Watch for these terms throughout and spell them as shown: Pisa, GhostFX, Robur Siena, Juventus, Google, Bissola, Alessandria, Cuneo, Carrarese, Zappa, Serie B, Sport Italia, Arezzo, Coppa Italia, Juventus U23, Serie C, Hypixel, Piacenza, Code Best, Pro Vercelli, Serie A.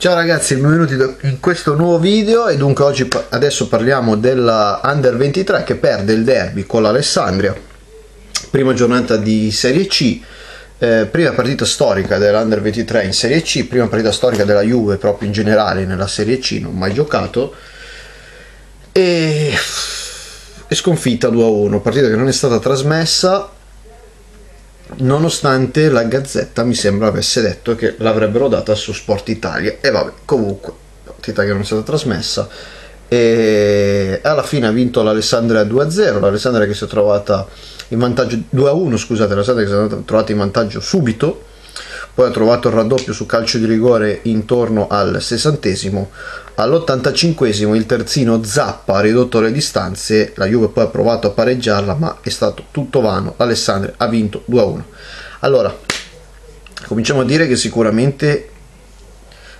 Ciao ragazzi, benvenuti in questo nuovo video. E dunque oggi adesso parliamo della Under 23 che perde il derby con l'Alessandria, prima giornata di Serie C, prima partita storica dell'Under 23 in Serie C, prima partita storica della Juve proprio in generale nella Serie C, non mai giocato, e sconfitta 2-1, partita che non è stata trasmessa nonostante la Gazzetta mi sembra avesse detto che l'avrebbero data su Sport Italia. E vabbè, comunque partita che non è stata trasmessa e alla fine ha vinto l'Alessandria 2-0, l'Alessandria che si è trovata in vantaggio 2-1, scusate, l'Alessandria che si è trovata in vantaggio subito, poi ha trovato il raddoppio su calcio di rigore intorno al 60esimo, all'85esimo il terzino Zappa ha ridotto le distanze, la Juve poi ha provato a pareggiarla ma è stato tutto vano, l'Alessandria ha vinto 2-1. Allora, cominciamo a dire che sicuramente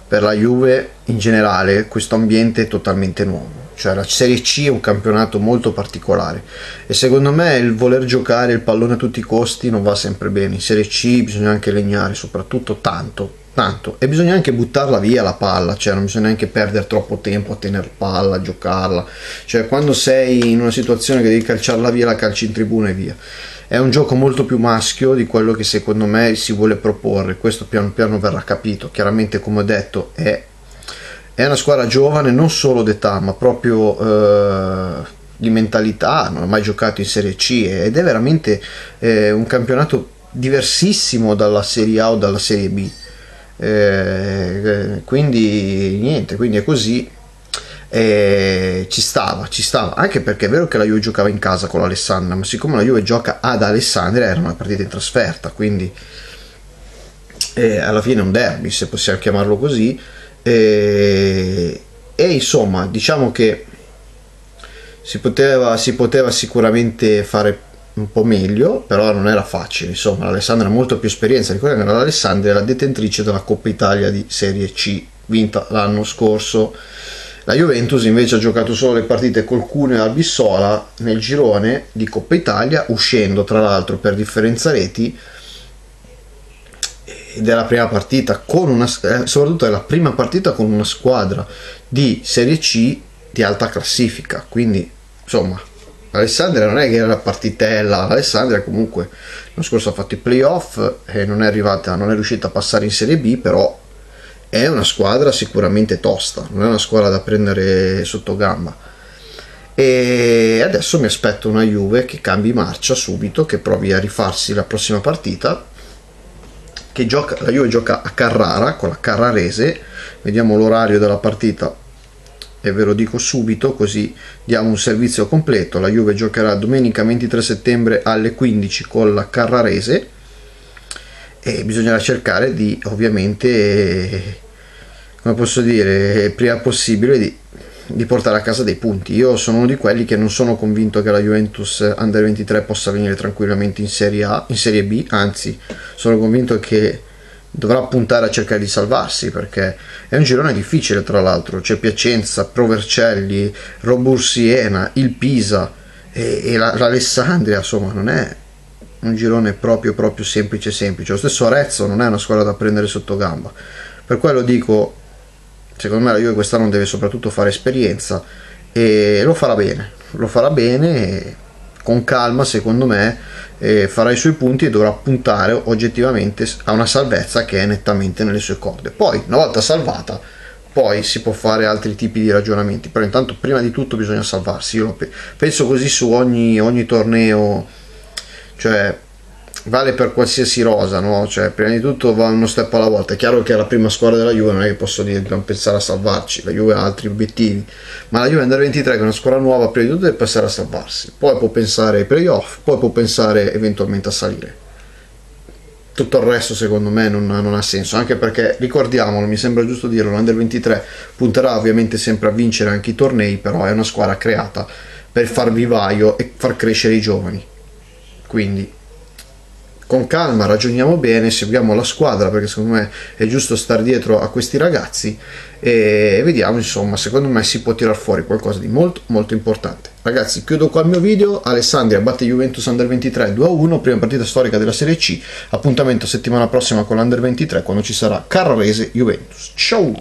per la Juve in generale questo ambiente è totalmente nuovo, cioè la Serie C è un campionato molto particolare e secondo me il voler giocare il pallone a tutti i costi non va sempre bene. In Serie C bisogna anche legnare, soprattutto tanto, e bisogna anche buttarla via la palla, cioè non bisogna neanche perdere troppo tempo a tenere palla, a giocarla, cioè quando sei in una situazione che devi calciarla via la calci in tribuna e via. È un gioco molto più maschio di quello che secondo me si vuole proporre, questo piano piano verrà capito. Chiaramente, come ho detto, è una squadra giovane non solo d'età ma proprio di mentalità, non ha mai giocato in Serie C ed è veramente un campionato diversissimo dalla Serie A o dalla Serie B, quindi niente, quindi è così. Ci stava, anche perché è vero che la Juve giocava in casa con l'Alessandria, ma siccome la Juve gioca ad Alessandria era una partita in trasferta, quindi alla fine è un derby, se possiamo chiamarlo così, e insomma diciamo che si poteva sicuramente fare un po' meglio, però non era facile, insomma l'Alessandria ha molto più esperienza. Ricordiamo che l'Alessandria è la detentrice della Coppa Italia di Serie C, vinta l'anno scorso. La Juventus invece ha giocato solo le partite col Cuneo e al Bissola nel girone di Coppa Italia, uscendo tra l'altro per differenza reti, ed è la prima partita con una, soprattutto è la prima partita con una squadra di Serie C di alta classifica, quindi insomma l'Alessandria non è che era la partitella. L'Alessandria comunque l'anno scorso ha fatto i playoff e non è riuscita a passare in Serie B, però è una squadra sicuramente tosta, non è una squadra da prendere sotto gamba. E adesso mi aspetto una Juve che cambi marcia subito, che provi a rifarsi la prossima partita, che la Juve gioca a Carrara con la Carrarese. Vediamo l'orario della partita e ve lo dico subito così diamo un servizio completo. La Juve giocherà domenica 23 settembre alle 15 con la Carrarese e bisognerà cercare di, ovviamente, come posso dire, prima possibile di portare a casa dei punti. Io sono uno di quelli che non sono convinto che la Juventus Under 23 possa venire tranquillamente in Serie A, in Serie B, anzi sono convinto che dovrà puntare a cercare di salvarsi, perché è un girone difficile, tra l'altro c'è Piacenza, Pro Vercelli, Robur Siena, il Pisa e l'Alessandria, insomma non è un girone proprio semplice. Lo stesso Arezzo non è una squadra da prendere sotto gamba, per quello dico secondo me la Juve quest'anno deve soprattutto fare esperienza e lo farà bene con calma, secondo me farà i suoi punti e dovrà puntare oggettivamente a una salvezza che è nettamente nelle sue corde. Poi una volta salvata poi si può fare altri tipi di ragionamenti, però intanto prima di tutto bisogna salvarsi. Io penso così su ogni torneo, cioè vale per qualsiasi rosa, no? Cioè prima di tutto va uno step alla volta. È chiaro che la prima squadra della Juve non è che posso dire dobbiamo pensare a salvarci, la Juve ha altri obiettivi, ma la Juve Under 23 che è una squadra nuova prima di tutto deve pensare a salvarsi, poi può pensare ai playoff, poi può pensare eventualmente a salire. Tutto il resto secondo me non ha senso, anche perché ricordiamolo, mi sembra giusto dirlo, l'Under 23 punterà ovviamente sempre a vincere anche i tornei, però è una squadra creata per far vivaio e far crescere i giovani. Quindi con calma ragioniamo bene, seguiamo la squadra, perché secondo me è giusto star dietro a questi ragazzi e vediamo, insomma secondo me si può tirar fuori qualcosa di molto importante. Ragazzi, chiudo qua il mio video. Alessandria batte Juventus Under 23 2-1, prima partita storica della Serie C. Appuntamento settimana prossima con l'Under 23 quando ci sarà Carrarese Juventus. Ciao!